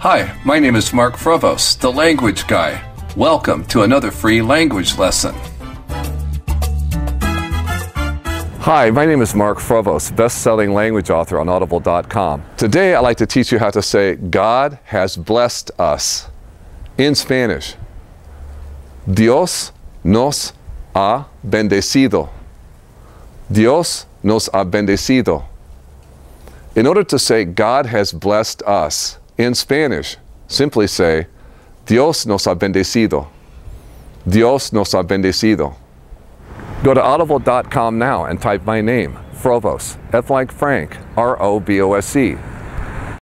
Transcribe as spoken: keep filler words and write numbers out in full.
Hi, my name is Mark Frobose, the Language Guy. Welcome to another free language lesson. Hi, my name is Mark Frobose, best-selling language author on audible dot com. Today I'd like to teach you how to say God has blessed us in Spanish. Dios nos ha bendecido. Dios nos ha bendecido. In order to say God has blessed us in Spanish, simply say Dios nos ha bendecido. Dios nos ha bendecido. Go to audible dot com now and type my name, Frobose, F like Frank, R O B O S E.